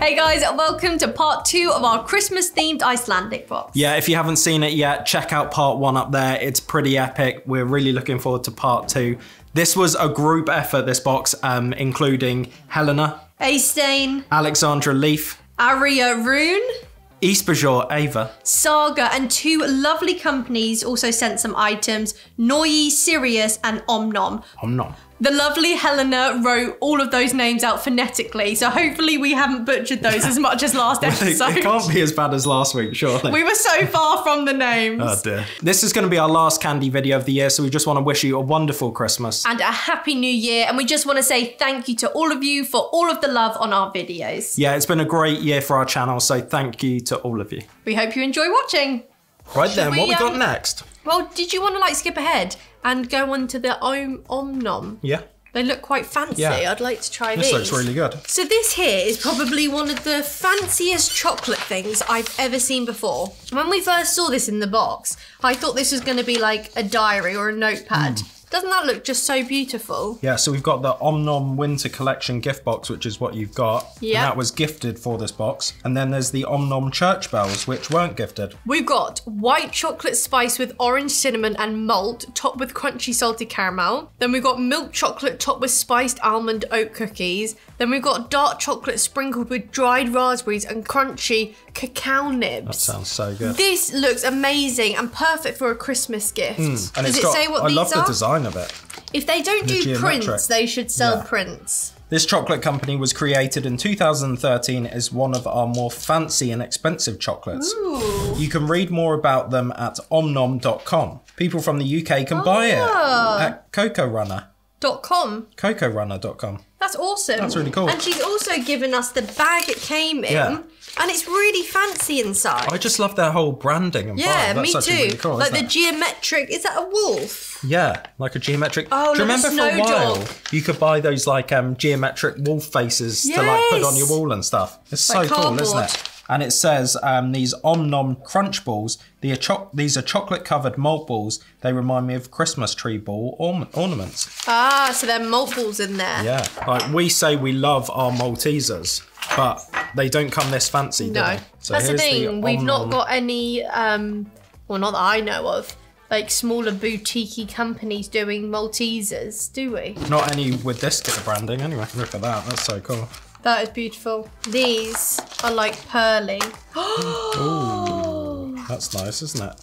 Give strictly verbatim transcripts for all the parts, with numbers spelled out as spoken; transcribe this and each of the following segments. Hey guys, welcome to part two of our Christmas themed Icelandic box. Yeah, if you haven't seen it yet, check out part one up there. It's pretty epic. We're really looking forward to part two. This was a group effort, this box, um, including Helena, Eystein, Alexandra Leaf, Aria Rune, Ísbjörg Ava, Saga, and two lovely companies also sent some items, Nói Síríus and Omnom. Omnom. The lovely Helena wrote all of those names out phonetically, so hopefully we haven't butchered those as much as last well, episode. It can't be as bad as last week, surely. We were so far from the names. Oh dear. This is going to be our last candy video of the year, so we just want to wish you a wonderful Christmas. And a happy new year, and we just want to say thank you to all of you for all of the love on our videos. Yeah, it's been a great year for our channel, so thank you to all of you. We hope you enjoy watching. Right Should then, we, what we um, got next? Well, did you want to like skip ahead and go on to the Om Omnom? Yeah. They look quite fancy. Yeah. I'd like to try this. This looks really good. So this here is probably one of the fanciest chocolate things I've ever seen before. When we first saw this in the box, I thought this was going to be like a diary or a notepad. Mm. Doesn't that look just so beautiful? Yeah, so we've got the Omnom Winter Collection gift box, which is what you've got. Yeah. And that was gifted for this box. And then there's the Omnom Church Bells, which weren't gifted. We've got white chocolate spice with orange cinnamon and malt, topped with crunchy salted caramel. Then we've got milk chocolate topped with spiced almond oat cookies. Then we've got dark chocolate sprinkled with dried raspberries and crunchy cacao nibs. That sounds so good. This looks amazing and perfect for a Christmas gift. Mm. And Does it got, say what I these love are? The design of it. If they don't the do geometric. prints, they should sell yeah. prints. This chocolate company was created in two thousand thirteen as one of our more fancy and expensive chocolates. Ooh. You can read more about them at omnom dot com. People from the U K can oh. buy it at cocorunner dot com. cocorunner dot com. That's awesome. That's really cool. And she's also given us the bag it came in. Yeah. And it's really fancy inside. I just love their whole branding and yeah, vibe. That's me too. Really cool, like the it? geometric, is that a wolf? Yeah, like a geometric. Oh, do you like remember a snow for a while dog. you could buy those like um, geometric wolf faces yes. to like put on your wall and stuff? It's like so cardboard. cool, isn't it? And it says um, these Omnom crunch balls. The are these are chocolate covered malt balls. They remind me of Christmas tree ball orna ornaments. Ah, so they're malt balls in there. Yeah, like we say we love our Maltesers, but they don't come this fancy, do no. they? So that's the thing. The We've not got any, um, well, not that I know of, like smaller boutique-y companies doing Maltesers, do we? Not any with this bit of branding, anyway. Look at that. That's so cool. That is beautiful. These are like pearly. Ooh, that's nice, isn't it?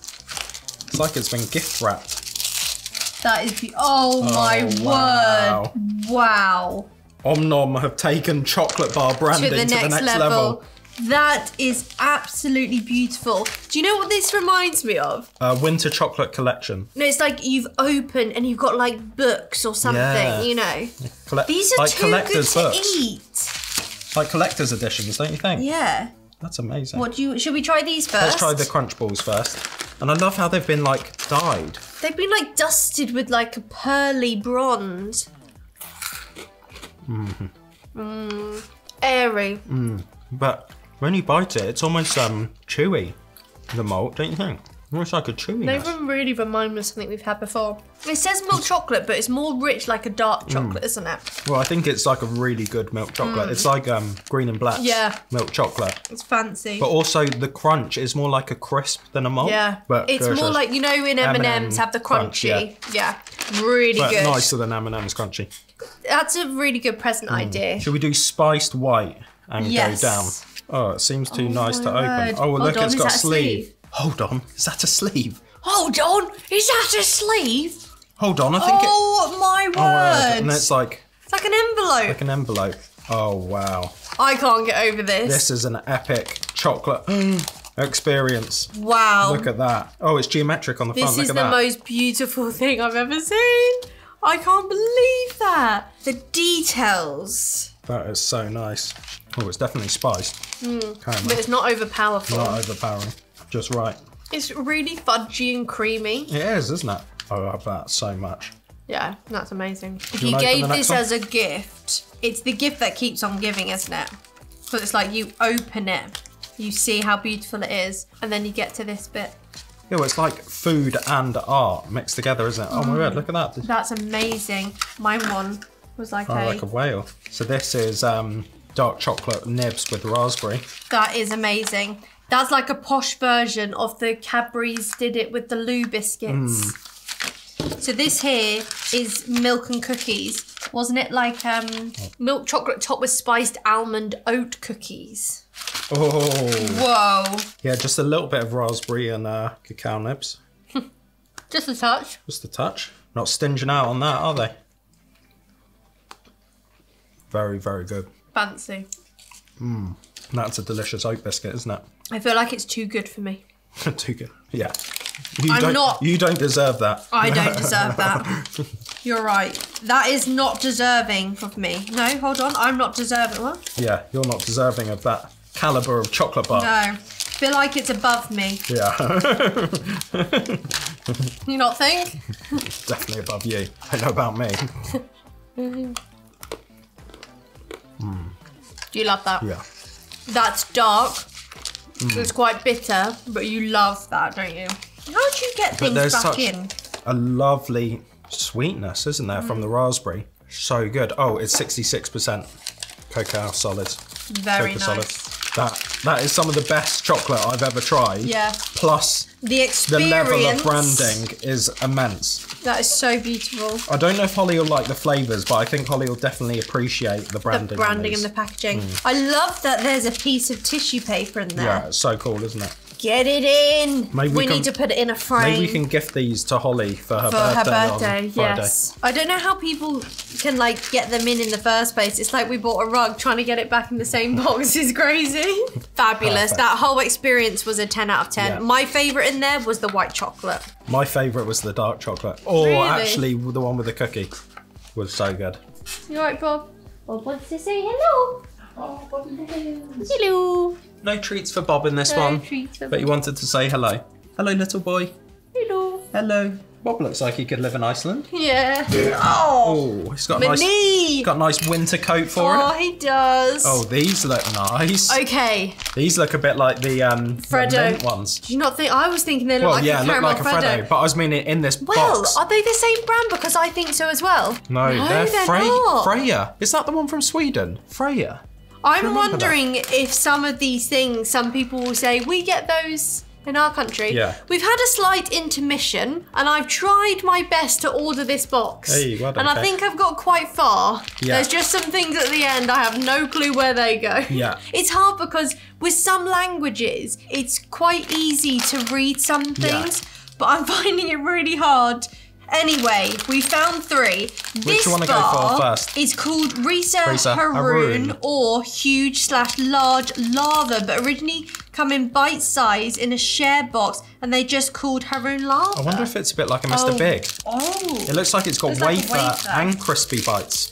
It's like it's been gift wrapped. That is beautiful. Oh, oh my wow. word. Wow. Omnom have taken chocolate bar branding to the next, to the next level. level. That is absolutely beautiful. Do you know what this reminds me of? A winter chocolate collection. No, it's like you've opened and you've got like books or something, yeah. you know. Collect These are like too collector's good books. to eat. Like collector's editions, don't you think? Yeah. That's amazing. What do you, should we try these first? Let's try the crunch balls first. And I love how they've been like dyed. They've been like dusted with like a pearly bronze. Mm. Mm. Airy. Mm. But when you bite it, it's almost um chewy, the malt, don't you think? Almost like a chewy. They really remind me of something we've had before. It says milk chocolate, but it's more rich like a dark chocolate, mm. isn't it? Well, I think it's like a really good milk chocolate. Mm. It's like um Green and Black's yeah. milk chocolate. It's fancy. But also the crunch is more like a crisp than a malt. Yeah, but it's more like, you know, in M and M's have the crunchy. Crunch, yeah. yeah, really but good. Nicer than M and M's crunchy. That's a really good present mm. idea. Should we do spiced white? And yes. go down. Oh, it seems too oh, nice to word. open. Oh, well, look, on, it's got a sleeve. sleeve. Hold on, is that a sleeve? Hold on, is that a sleeve? Hold on, I think oh, it... Oh, my word. Oh, and it's like... It's like an envelope. Like an envelope. Oh, wow. I can't get over this. This is an epic chocolate experience. Wow. Look at that. Oh, it's geometric on the this front, look at that. This is the most beautiful thing I've ever seen. I can't believe that. The details. That is so nice. Oh, it's definitely spiced. Mm. But it's not overpowerful. Not overpowering, just right. It's really fudgy and creamy. It is, isn't it? I love that so much. Yeah, that's amazing. If you, you gave this one? as a gift, it's the gift that keeps on giving, isn't it? So it's like you open it, you see how beautiful it is, and then you get to this bit. Yeah, well, it's like food and art mixed together, isn't it? Mm. Oh my God, look at that. That's amazing. Mine one was like, oh, a... like a whale. So this is um, dark chocolate nibs with raspberry. That is amazing. That's like a posh version of the Cadbury's did it with the Lou biscuits. Mm. So this here is milk and cookies. Wasn't it like um, milk chocolate topped with spiced almond oat cookies? Oh. Whoa. Yeah, just a little bit of raspberry and uh, cacao nibs. Just a touch. Just a touch. Not stinging out on that, are they? Very, very good. Fancy. Mmm. That's a delicious oat biscuit, isn't it? I feel like it's too good for me. Too good. Yeah. You I'm don't, not. You don't deserve that. I don't deserve that. You're right. That is not deserving of me. No, hold on. I'm not deserving. What? Yeah, you're not deserving of that caliber of chocolate bar. No. I feel like it's above me. Yeah. You not think? Definitely above you. I know about me. Mm. Do you love that? Yeah. That's dark. Mm. It's quite bitter, but you love that, don't you? How do you get things back such in? A lovely sweetness, isn't there, mm. from the raspberry? So good. Oh, it's sixty-six percent cacao solids. Very nice. Solids. That that is some of the best chocolate I've ever tried. Yeah. Plus the experience. The level of branding is immense. That is so beautiful. I don't know if Holly will like the flavours, but I think Holly will definitely appreciate the branding. The branding and the packaging. Mm. I love that there's a piece of tissue paper in there. Yeah, it's so cool, isn't it? Get it in. Maybe we, we can, need to put it in a frame. Maybe we can gift these to Holly for her for birthday. For her birthday, yes. I don't know how people can like get them in in the first place. It's like we bought a rug, trying to get it back in the same box is crazy. Fabulous. Perfect. That whole experience was a ten out of ten. Yeah. My favourite in there was the white chocolate. My favourite was the dark chocolate. Or really? Actually the one with the cookie was so good. You all right, Bob? Bob wants to say hello. Oh, Bob, hello. No treats for Bob in this no one, treats for but Bob. He wanted to say hello. Hello, little boy. Hello. Hello. Bob looks like he could live in Iceland. Yeah. Yeah. Oh, oh, he's got a nice, knee. got a nice winter coat for oh, it. Oh, he does. Oh, these look nice. Okay. These look a bit like the um Freddo the mint ones. Do you not think? I was thinking they look well, like yeah, a caramel look like a Freddo. Freddo, but I was meaning in this well, box. Well, are they the same brand? Because I think so as well. No, no they're, they're Frey not. Freyja. Is that the one from Sweden? Freyja. I'm wondering that. If some of these things, some people will say, we get those in our country. Yeah. We've had a slight intermission and I've tried my best to order this box. Hey, well done, and I think I've got quite far. Yeah. There's just some things at the end, I have no clue where they go. Yeah. It's hard because with some languages, it's quite easy to read some things, yeah. but I'm finding it really hard. Anyway, we found three. Which this one bar go for first? Is called Risa, Risa Haroon, Haroon or huge slash large lava, but originally come in bite size in a share box and they just called Haroon lava. I wonder if it's a bit like a Mister Oh. Big. Oh. It looks like it's got it wafer, like wafer and crispy bites.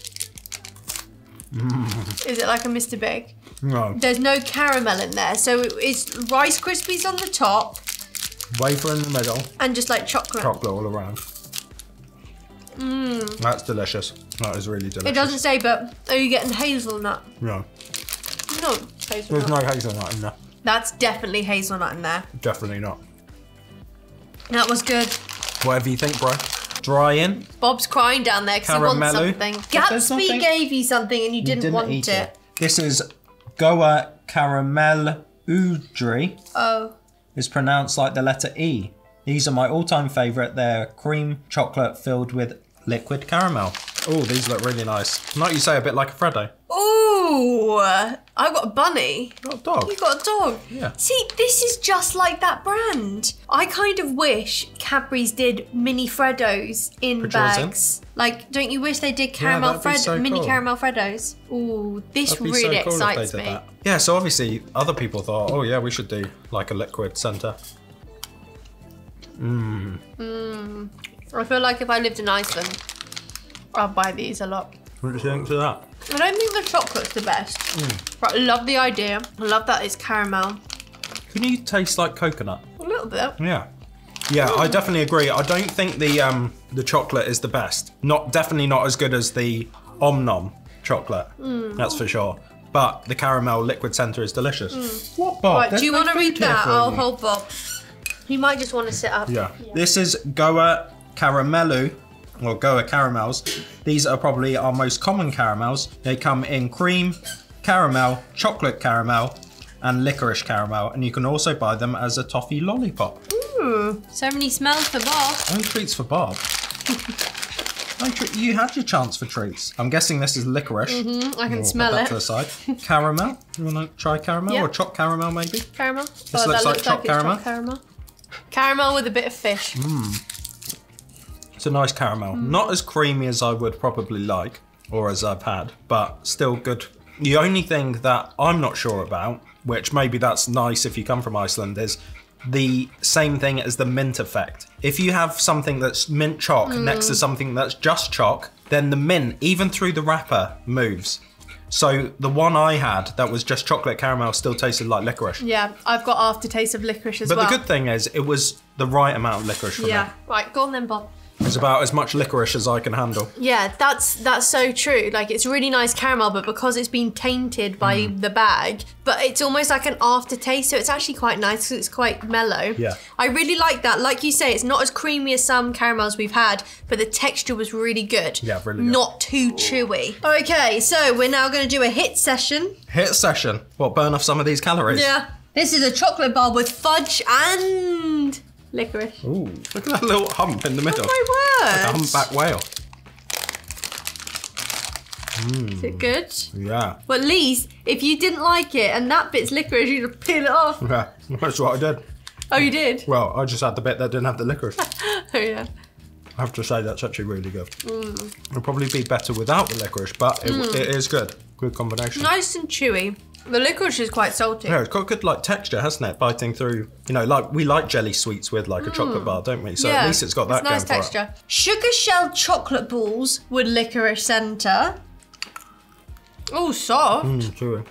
Mm. Is it like a Mister Big? No. There's no caramel in there. So it's Rice Krispies on the top. Wafer in the middle. And just like chocolate. Chocolate all around. Mm. That's delicious. That is really delicious. It doesn't say, but are you getting hazelnut? No. No hazelnut. There's no hazelnut in there. That's definitely hazelnut in there. Definitely not. That was good. Whatever you think, bro. Dry in. Bob's crying down there because he wants something. Gatsby gave you something and you didn't, you didn't want it. it. This is Góa Karamellu-Dropar. Oh. It's pronounced like the letter E. These are my all-time favourite. They're cream chocolate filled with liquid caramel. Oh, these look really nice. Like you say, a bit like a Freddo. Ooh, I got a bunny. You got a dog. You got a dog. Yeah. See, this is just like that brand. I kind of wish Cadbury's did mini Freddos in Put bags. In. Like, don't you wish they did caramel yeah, Fred so mini cool. caramel Freddos? Ooh, this that'd really so cool excites me. That. Yeah, so obviously other people thought, oh yeah, we should do like a liquid centre. Mmm. Mmm. I feel like if I lived in Iceland, I'd buy these a lot. What do you think to that? I don't think the chocolate's the best. Mm. But I love the idea. I love that it's caramel. Can you taste like coconut? A little bit. Yeah. Yeah, mm. I definitely agree. I don't think the um the chocolate is the best. Not definitely not as good as the Omnom chocolate. Mm. That's for sure. But the caramel liquid centre is delicious. Mm. What, Bob? Right, do you no want to read that? I'll you. hold Bob. You might just want to sit up. Yeah. yeah. This is Góa Karamellu, or Góa caramels. These are probably our most common caramels. They come in cream, caramel, chocolate caramel, and licorice caramel. And you can also buy them as a toffee lollipop. Ooh, so many smells for Bob. Only treats for Bob. You had your chance for treats. I'm guessing this is licorice. Mm-hmm, I can we'll smell put that it. To the side. Caramel. You want to try caramel yep. or choc caramel maybe? Caramel. This oh, looks, that like looks like choc caramel. Choc caramel. Caramel with a bit of fish. Mm. It's a nice caramel. Mm. Not as creamy as I would probably like or as I've had, but still good. The only thing that I'm not sure about, which maybe that's nice if you come from Iceland, is the same thing as the mint effect. If you have something that's mint choc mm. next to something that's just choc, then the mint, even through the wrapper, moves. So the one I had that was just chocolate caramel still tasted like licorice. Yeah, I've got aftertaste of licorice as but well. But the good thing is it was the right amount of licorice for yeah. me. Yeah, right, go on then, Bob. It's about as much licorice as I can handle. Yeah, that's that's so true. Like, it's really nice caramel, but because it's been tainted by mm. the bag, but it's almost like an aftertaste, so it's actually quite nice because it's quite mellow. Yeah. I really like that. Like you say, it's not as creamy as some caramels we've had, but the texture was really good. Yeah, really good. Not too chewy. Okay, so we're now going to do a hit session. Hit session? What, burn off some of these calories? Yeah. This is a chocolate bar with fudge and... licorice. Ooh, look at that little hump in the middle. Oh my word! Like a humpback whale. Mm. Is it good? Yeah. Well, at least if you didn't like it and that bit's licorice, you'd have peeled it off. Yeah, that's what I did. Oh, you did? Well, I just had the bit that didn't have the licorice. Oh yeah. I have to say that's actually really good. Mm. It'll probably be better without the licorice, but it, mm. it is good. Good combination. Nice and chewy. The licorice is quite salty. Yeah, it's got good like texture, hasn't it? Biting through, you know, like we like jelly sweets with like a mm. chocolate bar, don't we? So yeah, at least it's got that it's nice going texture. For it. Sugar shell chocolate balls with licorice centre. Oh, soft. Mm, chewy.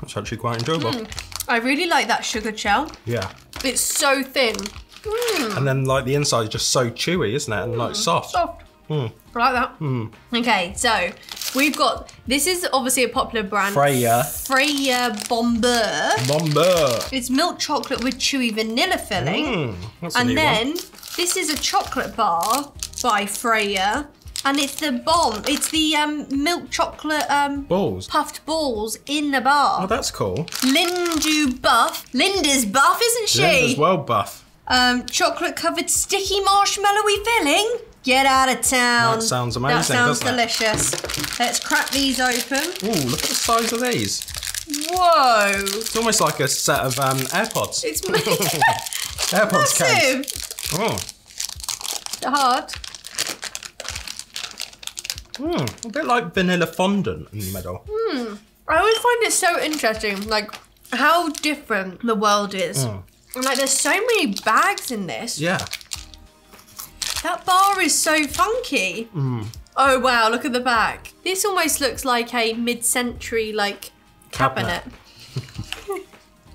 That's actually quite enjoyable. Mm. I really like that sugar shell. Yeah. It's so thin. Mm. And then like the inside is just so chewy, isn't it? And mm. like soft. Soft. Mm. I like that. Mm. Okay, so we've got, this is obviously a popular brand. Freyja. Freyja Bombur. Bombur. It's milk chocolate with chewy vanilla filling. Mm, that's and a new then one. This is a chocolate bar by Freyja. And it's the bomb, it's the um, milk chocolate um, balls. Puffed balls in the bar. Oh, that's cool. Lindu Buff. Linda's buff, isn't she? Linda's well buff. Um, chocolate covered sticky marshmallowy filling. Get out of town. That sounds amazing, doesn't it? That sounds delicious. Let's crack these open. Ooh, look at the size of these. Whoa. It's almost like a set of um, AirPods. It's AirPods case. Oh. They're hard. Mm, a bit like vanilla fondant in the middle. Mm. I always find it so interesting, like how different the world is. Mm. And like there's so many bags in this. Yeah. That bar is so funky. Mm. Oh wow, look at the back. This almost looks like a mid-century like cabinet. cabinet.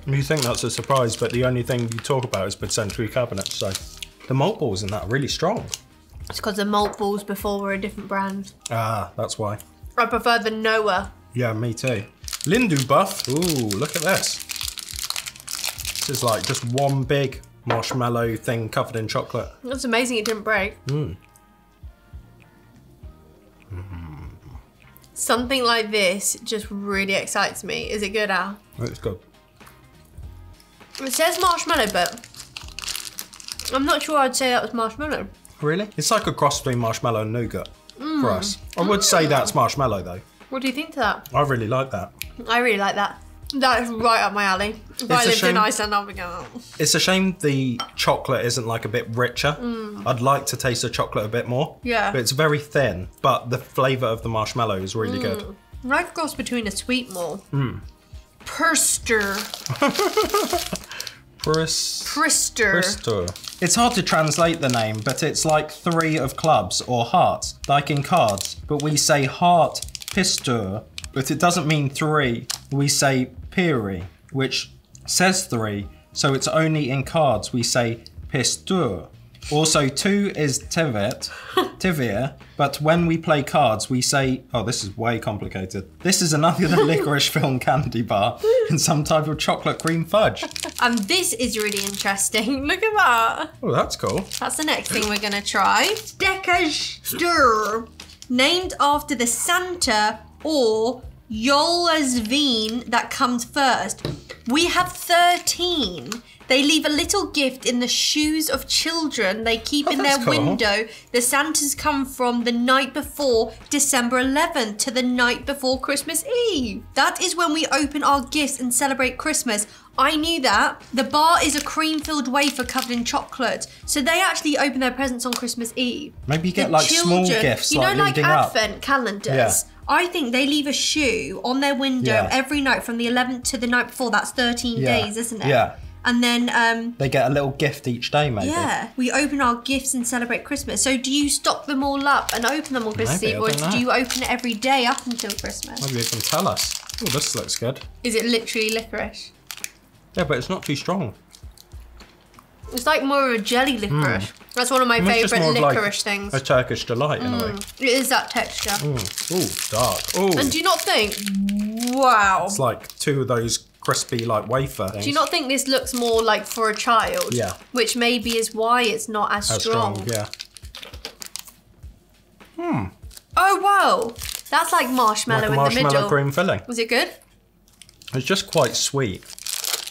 You think that's a surprise, but the only thing you talk about is mid-century cabinet, so. The malt balls in that are really strong. It's because the malt balls before were a different brand. Ah, that's why. I prefer the Noah. Yeah, me too. Lindu Buff, ooh, look at this. This is like just one big marshmallow thing covered in chocolate. That's amazing it didn't break. Mm. Mm. Something like this just really excites me. Is it good, Al? It's good. It says marshmallow, but I'm not sure I'd say that was marshmallow. Really? It's like a cross between marshmallow and nougat mm. for us. I would mm. say that's marshmallow, though. What do you think to that? I really like that. I really like that. That is right up my alley. If it's I lived in Iceland, I'll be going, oh. It's a shame the chocolate isn't like a bit richer. Mm. I'd like to taste the chocolate a bit more. Yeah. But it's very thin, but the flavour of the marshmallow is really mm. good. Right cross between a sweet mole. Mm. Prister. Pris Prister. Prister. It's hard to translate the name, but it's like three of clubs or hearts, like in cards. But we say heart pistur. But it doesn't mean three, we say piri, which says three, so it's only in cards we say pistur. Also, two is tevet, tivir, but when we play cards we say, oh, this is way complicated. This is another licorice film candy bar and some type of chocolate cream fudge. And this is really interesting, look at that. Oh, that's cool. That's the next thing we're gonna try. Dekastur, named after the Santa or Jola's vin that comes first. We have thirteen. They leave a little gift in the shoes of children they keep oh, in their cool. window. The Santas come from the night before December eleventh to the night before Christmas Eve. That is when we open our gifts and celebrate Christmas. I knew that. The bar is a cream-filled wafer covered in chocolate. So they actually open their presents on Christmas Eve. Maybe you get the like children, small gifts. You like know like Advent up. calendars? Yeah. I think they leave a shoe on their window yeah. every night from the eleventh to the night before. That's thirteen yeah. days, isn't it? Yeah. And then um, they get a little gift each day, maybe. Yeah, we open our gifts and celebrate Christmas. So do you stock them all up and open them on Christmas Eve, or do you open it every day up until Christmas? Maybe they can tell us. Oh, this looks good. Is it literally licorice? Yeah, but it's not too strong. It's like more of a jelly licorice. Mm. That's one of my favourite licorice things. A Turkish delight, in a way. It is that texture. Mm. Oh, dark. Ooh. And do you not think, wow. It's like two of those crispy like wafer things. Do you not think this looks more like for a child? Yeah. Which maybe is why it's not as, as strong. strong. Yeah. Hmm. Oh, wow. That's like marshmallow like in marshmallow the middle. Marshmallow cream filling. Was it good? It's just quite sweet.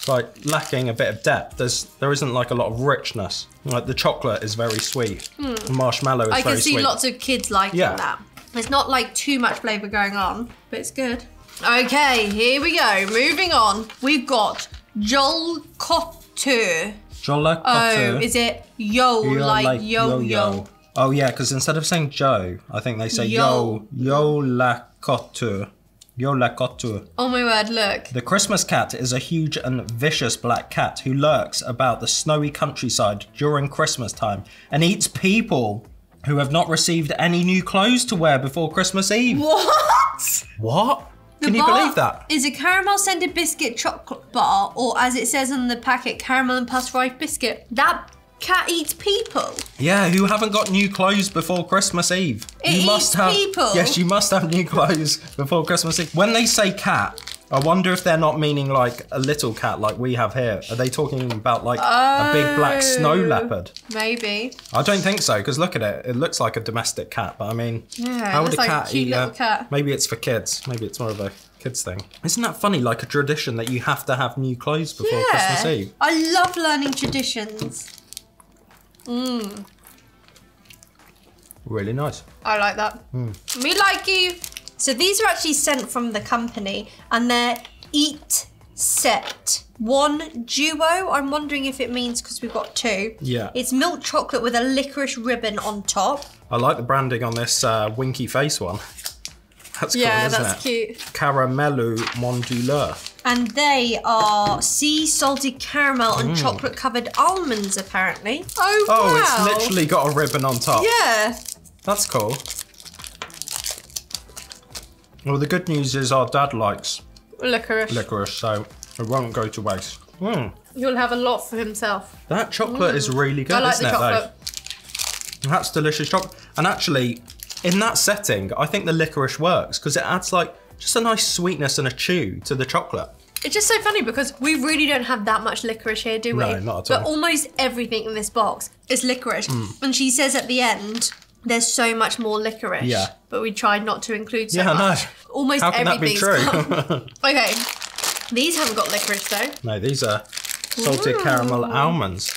Like lacking a bit of depth. There's there isn't like a lot of richness. Like the chocolate is very sweet. Mm. The marshmallow is I very sweet. I can see lots of kids liking yeah. that. It's not like too much flavour going on, but it's good. Okay, here we go. Moving on. We've got Jola Kotu. Jola Kotu. Oh, is it yo, yo like, like yo yo? yo. Oh yeah, because instead of saying Joe, I think they say yo. Yo Jola Kotu. Jola Kotu. Oh my word, look. The Christmas cat is a huge and vicious black cat who lurks about the snowy countryside during Christmas time and eats people who have not received any new clothes to wear before Christmas Eve. What? What? The Can you believe that? Is a caramel-scented biscuit chocolate bar, or as it says on the packet, caramel and pastry biscuit. That cat eats people. Yeah, who haven't got new clothes before Christmas Eve. It you eats must have, people. Yes, you must have new clothes before Christmas Eve. When they say cat, I wonder if they're not meaning like a little cat like we have here. Are they talking about like oh, a big black snow leopard? Maybe. I don't think so, because look at it. It looks like a domestic cat, but I mean, yeah, how would a like cat a cute eat little a, cat. Maybe it's for kids. Maybe it's more of a kids thing. Isn't that funny, like a tradition that you have to have new clothes before yeah. Christmas Eve? I love learning traditions. Mmm. Really nice. I like that. Mm. Me like you. So these are actually sent from the company and they're eat set. One duo. I'm wondering if it means because we've got two. Yeah. It's milk chocolate with a licorice ribbon on top. I like the branding on this uh, winky face one. That's yeah, cool, isn't that's it? Cute. Caramellu Monduleur. And they are sea salted caramel mm. and chocolate covered almonds, apparently. Oh, oh wow. It's literally got a ribbon on top. Yeah. That's cool. Well, the good news is our dad likes licorice, licorice so it won't go to waste. Mm. You'll have a lot for himself. That chocolate mm. is really good, I like isn't the chocolate. It, though? That's delicious chocolate. And actually, in that setting, I think the licorice works because it adds like just a nice sweetness and a chew to the chocolate. It's just so funny because we really don't have that much licorice here, do we? No, not at all. But almost everything in this box is licorice. Mm. And she says at the end, there's so much more licorice. Yeah. But we tried not to include so yeah, much. No. Almost How can everything's that be true? Okay. These haven't got licorice though. No, these are salted Ooh. caramel almonds.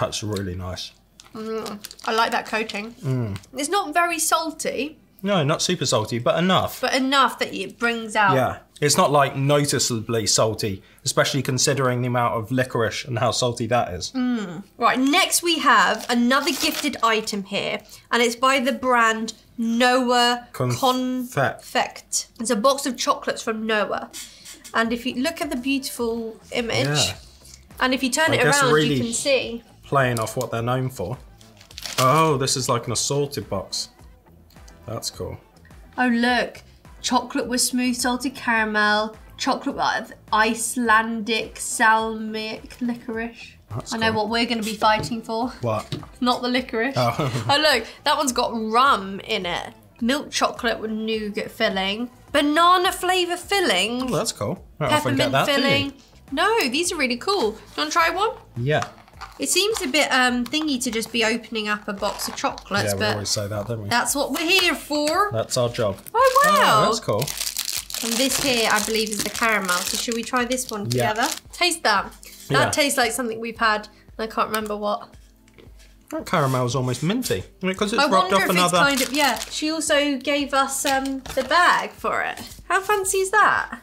That's really nice. Mm, I like that coating. Mm. It's not very salty. No, not super salty, but enough. But enough that it brings out. Yeah, it's not like noticeably salty, especially considering the amount of licorice and how salty that is. Mm. Right, next we have another gifted item here, and it's by the brand Nói Konfekt. It's a box of chocolates from Nói. And if you look at the beautiful image, yeah. and if you turn I it around, really you can see. Playing off what they're known for. Oh, this is like an assorted box. That's cool. Oh look, chocolate with smooth salted caramel, chocolate with Icelandic salmiak licorice. That's I know cool. what we're going to be fighting for. What? Not the licorice. Oh. Oh look, that one's got rum in it. Milk chocolate with nougat filling, banana flavour filling. Oh, that's cool. I don't Peppermint often get that, filling. No, these are really cool. Do you want to try one? Yeah. It seems a bit um, thingy to just be opening up a box of chocolates. Yeah, we but always say that, don't we? That's what we're here for. That's our job. Oh, wow. Oh, that's cool. And this here, I believe, is the caramel. So should we try this one together? Yeah. Taste that. That yeah. tastes like something we've had, and I can't remember what. That caramel is almost minty. Because it's I rubbed off if another... It's kind of, yeah, she also gave us um, the bag for it. How fancy is that?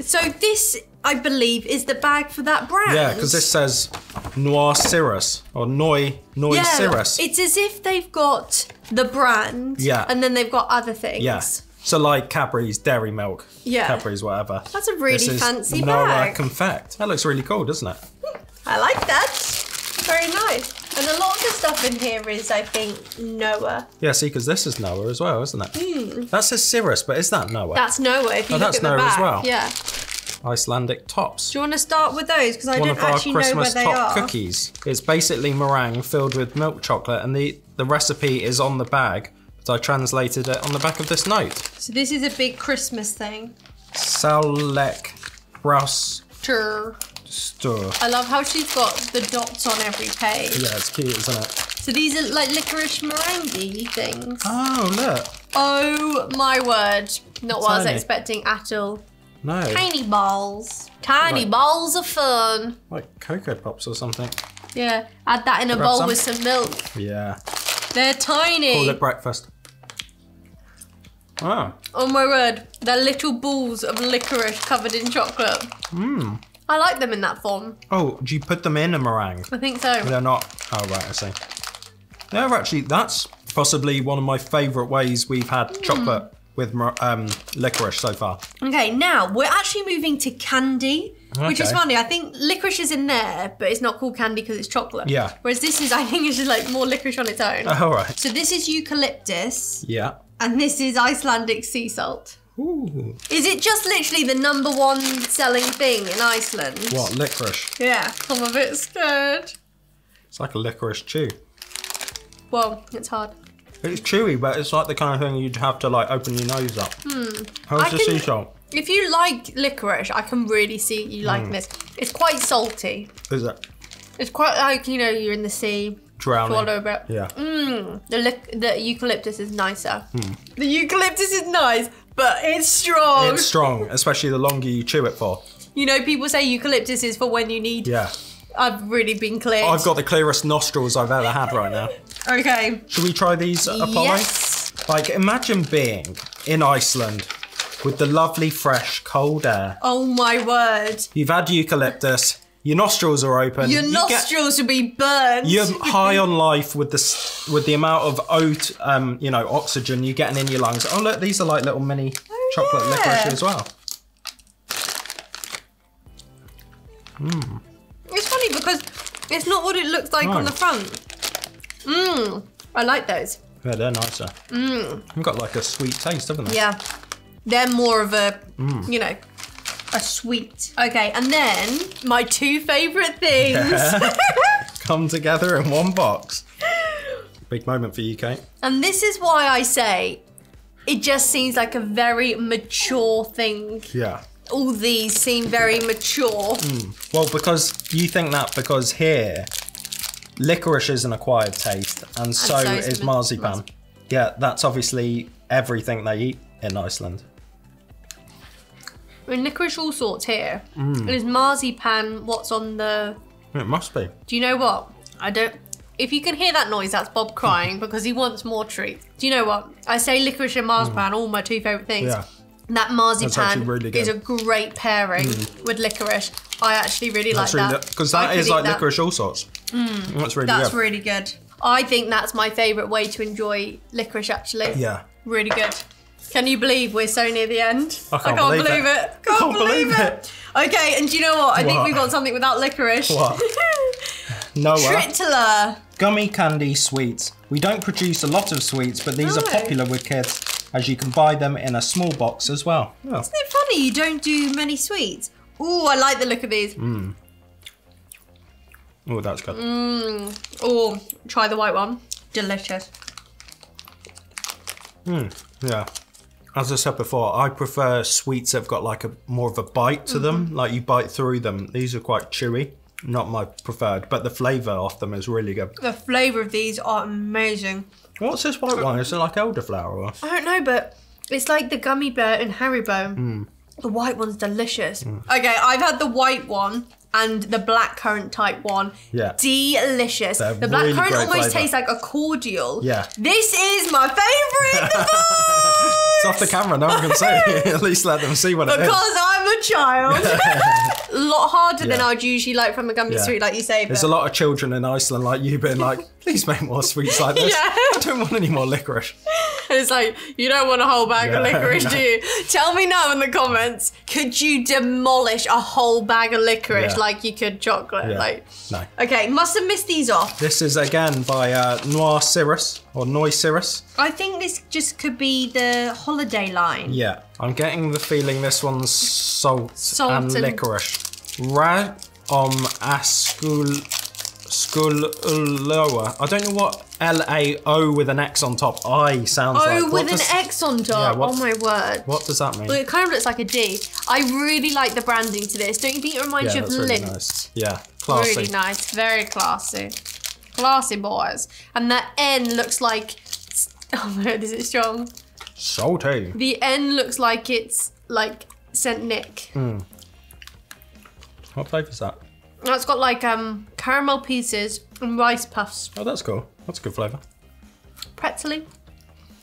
So this, I believe, is the bag for that brand. Yeah, because this says Nói Síríus or Nói Nói Síríus. It's as if they've got the brand yeah. and then they've got other things. Yeah. So like Cadbury's Dairy Milk, yeah. Cadbury's whatever. That's a really this fancy is bag. Nói Konfekt. That looks really cool, doesn't it? I like that. Very nice. And a lot of the stuff in here is, I think, Noah. Yeah, see, because this is Noah as well, isn't it? Mm. That says Síríus, but is that Noah? That's Noah, if you oh, look at the Noah back. Oh, that's Noah as well. Yeah. Icelandic tops. Do you want to start with those? Because I don't actually know where they are. One of our Christmas top cookies. It's basically meringue filled with milk chocolate, and the, the recipe is on the bag, but I translated it on the back of this note. So this is a big Christmas thing. Sallek-ras-tour. Stuff. I love how she's got the dots on every page. Yeah, it's cute, isn't it? So these are like licorice meringue things. Oh, look. Oh my word. Not what I was expecting at all. No. Tiny balls. Tiny like, balls of fun. Like Cocoa Pops or something. Yeah, add that in a bowl some? with some milk. Yeah. They're tiny. Call it breakfast. Wow. Oh my word. They're little balls of licorice covered in chocolate. Mmm. I like them in that form. Oh, do you put them in a meringue? I think so. They're not. Oh, right, I see. They're actually, that's possibly one of my favourite ways we've had mm. chocolate with um, licorice so far. Okay, now we're actually moving to candy, okay. which is funny. I think licorice is in there, but it's not called candy because it's chocolate. Yeah. Whereas this is, I think it's just like more licorice on its own. Oh, all right. So this is eucalyptus. Yeah. And this is Icelandic sea salt. Ooh. Is it just literally the number one selling thing in Iceland? What, licorice? Yeah, I'm a bit scared. It's like a licorice chew. Well, it's hard. It's chewy, but it's like the kind of thing you'd have to like open your nose up. Hmm. How's the sea salt? If you like licorice, I can really see you liking mm. this. It's quite salty. Is it? It's quite like, you know, you're in the sea. Drowning. Swallow a bit. Yeah. Mmm. The, the eucalyptus is nicer. Mm. The eucalyptus is nice. But it's strong. It's strong, especially the longer you chew it for. You know, people say eucalyptus is for when you need... Yeah. I've really been clear. I've got the clearest nostrils I've ever had right now. Okay. Should we try these, Apollo? Yes. Like, imagine being in Iceland with the lovely, fresh, cold air. Oh, my word. You've had eucalyptus. Your nostrils are open. Your nostrils will be burnt. You're high on life with the with the amount of oat, um, you know, oxygen you're getting in your lungs. Oh look, these are like little mini oh, chocolate yeah. licorice as well. Mm. It's funny because it's not what it looks like no. on the front. Mmm, I like those. Yeah, they're nicer. Mmm. They've got like a sweet taste, haven't they? Yeah, they're more of a, mm. you know. A sweet. Okay, and then my two favourite things. Yeah. Come together in one box. Big moment for you, Kate. And this is why I say it just seems like a very mature thing. Yeah. All these seem very mature. Mm. Well, because you think that because here, licorice is an acquired taste and so, and so is, is marzipan. marzipan. Yeah, that's obviously everything they eat in Iceland. I mean, licorice all sorts here. Mm. And is marzipan what's on the... It must be. Do you know what? I don't... If you can hear that noise, that's Bob crying because he wants more treats. Do you know what? I say licorice and marzipan, mm. all my two favourite things. Yeah. That marzipan really is a great pairing mm. with licorice. I actually really that's like really that. Because that is like that. licorice all sorts. Mm. That's really that's good. That's really good. I think that's my favourite way to enjoy licorice, actually. Yeah. Really good. Can you believe we're so near the end? I can't, I can't believe, believe it. it. Can't, can't believe, believe it. it. Okay, and do you know what? I what? think we've got something without licorice. What? Noah. Tritola. Gummy candy sweets. We don't produce a lot of sweets, but these no. are popular with kids as you can buy them in a small box as well. Yeah. Isn't it funny you don't do many sweets? Ooh, I like the look of these. Mm. Oh, that's good. Mm. Oh, try the white one. Delicious. Mm. Yeah. As I said before, I prefer sweets that have got like a more of a bite to mm-hmm. them. Like you bite through them. These are quite chewy. not my preferred, but the flavour of them is really good. The flavour of these are amazing. What's this white one? Is it like elderflower? Or? I don't know, but it's like the gummy bear in Haribo. Mm. The white one's delicious. Mm. Okay, I've had the white one and the blackcurrant type one. Yeah. Delicious. They're the blackcurrant really almost flavor. tastes like a cordial. Yeah. This is my favourite in the box! It's off the camera, no one can see. At least let them see what because it is. Because I'm a child. A lot harder yeah. than I'd usually like from a gummy yeah. sweet, like you say. But... there's a lot of children in Iceland like you being like, please make more sweets like this. Yeah. I don't want any more licorice. It's like, you don't want a whole bag yeah, of licorice, no. do you? Tell me now in the comments, could you demolish a whole bag of licorice yeah. like you could chocolate? Yeah. Like, no. Okay, must have missed these off. This is again by uh, Nói Síríus, or Nói Síríus. I think this just could be the holiday line. Yeah, I'm getting the feeling this one's salt, salt and, and licorice. Ra om askul. Skulloa. I don't know what L A O with an X on top I sounds oh, like. Oh, with does, an X on top. Yeah, what, oh my word. What does that mean? Well, it kind of looks like a D. I really like the branding to this. Don't you think it reminds yeah, you of Lindt? Really nice. Yeah, classy. Really nice. Very classy. Classy boys. And that N looks like... oh my god, is it strong? Salty. The N looks like it's like Saint Nick. Mm. What flavour is that? It's got like um, caramel pieces and rice puffs. Oh, that's cool. That's a good flavour. Pretzely.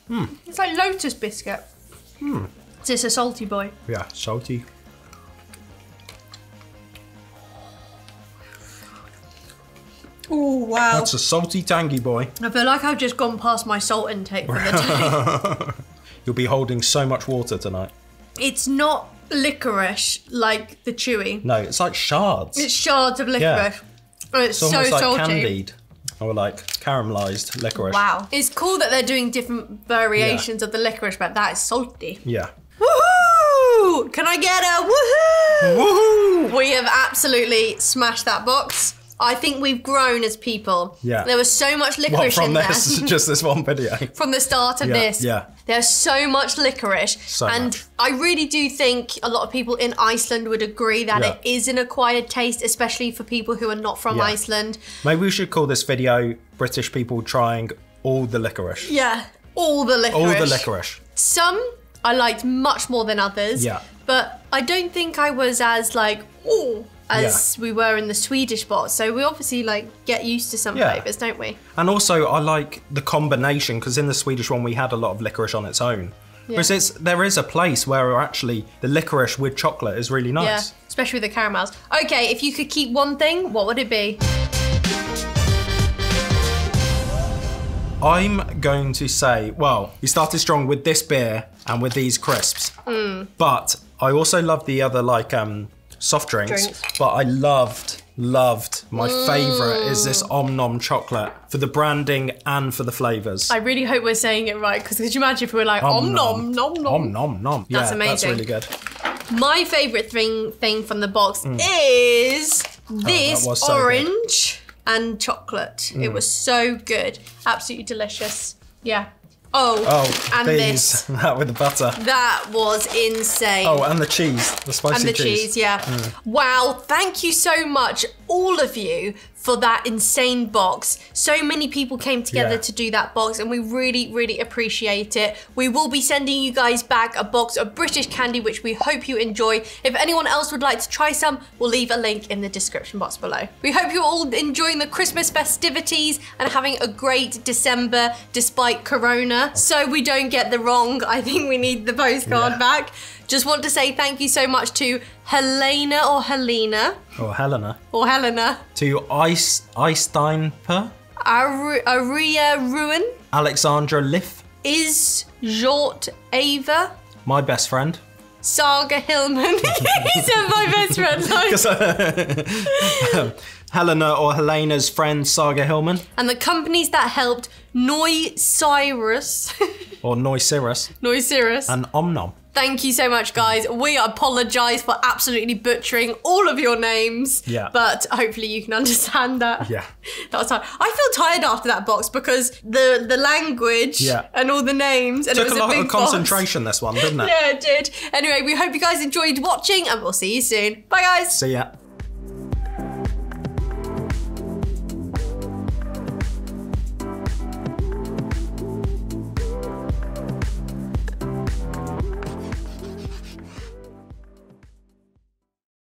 Hmm. It's like lotus biscuit. Hmm. It's just a salty boy. Yeah, salty. Oh, wow. That's a salty, tangy boy. I feel like I've just gone past my salt intake for the day. You'll be holding so much water tonight. It's not licorice like the chewy. No, it's like shards. It's shards of licorice. Yeah. And it's, it's so like salty. Candied or like caramelized licorice. Wow. It's cool that they're doing different variations yeah. of the licorice, but that is salty. Yeah. Woohoo! Can I get a woohoo? Woohoo! We have absolutely smashed that box. I think we've grown as people. Yeah. There was so much licorice what, from in this, there. Just this one video. From the start of yeah, this. Yeah. There's so much licorice. So and much. I really do think a lot of people in Iceland would agree that yeah. it is an acquired taste, especially for people who are not from yeah. Iceland. Maybe we should call this video British people trying all the licorice. Yeah. All the licorice. All the licorice. Some I liked much more than others. Yeah. But I don't think I was as like, ooh. As yeah. we were in the Swedish box, so we obviously like get used to some yeah. flavors, don't we? And also, I like the combination because in the Swedish one we had a lot of licorice on its own. Yeah. Because it's there is a place where actually the licorice with chocolate is really nice, yeah, especially with the caramels. Okay, if you could keep one thing, what would it be? I'm going to say, well, you started strong with this beer and with these crisps, mm. but I also love the other like. Um, soft drinks, drinks, but I loved, loved, my mm. favourite is this Omnom chocolate for the branding and for the flavours. I really hope we're saying it right, because could you imagine if we were like, Omnom, nom, nom, nom. Omnom, nom. That's yeah, amazing. That's really good. My favourite thing, thing from the box mm. is this oh, so orange good. and chocolate. Mm. It was so good. Absolutely delicious. Yeah. Oh, oh, and these. this. That with the butter. That was insane. Oh, and the cheese, the spicy cheese. And the cheese, cheese yeah. Mm. Wow, thank you so much, all of you, for that insane box. So many people came together yeah. to do that box, and we really, really appreciate it. We will be sending you guys back a box of British candy, which we hope you enjoy. If anyone else would like to try some, we'll leave a link in the description box below. We hope you're all enjoying the Christmas festivities and having a great December despite Corona. So we don't get the wrong, I think we need the postcard yeah. back. Just want to say thank you so much to Helena or Helena. Or Helena. Or Helena. To Ice Eisteinper. Ar Aria Ruin. Alexandra Liff. Is Jort Ava. My best friend. Saga Hillman. He said my best friend. Like. um, Helena or Helena's friend, Saga Hillman. And the companies that helped, Nói Síríus. Or Nói Síríus. Nói Síríus. And Omnom. Thank you so much, guys. We apologise for absolutely butchering all of your names. Yeah. But hopefully you can understand that. Yeah. That was hard. I feel tired after that box because the the language yeah. and all the names. And it took it was a lot a big of concentration, box. This one, didn't it? Yeah, it did. Anyway, we hope you guys enjoyed watching and we'll see you soon. Bye, guys. See ya.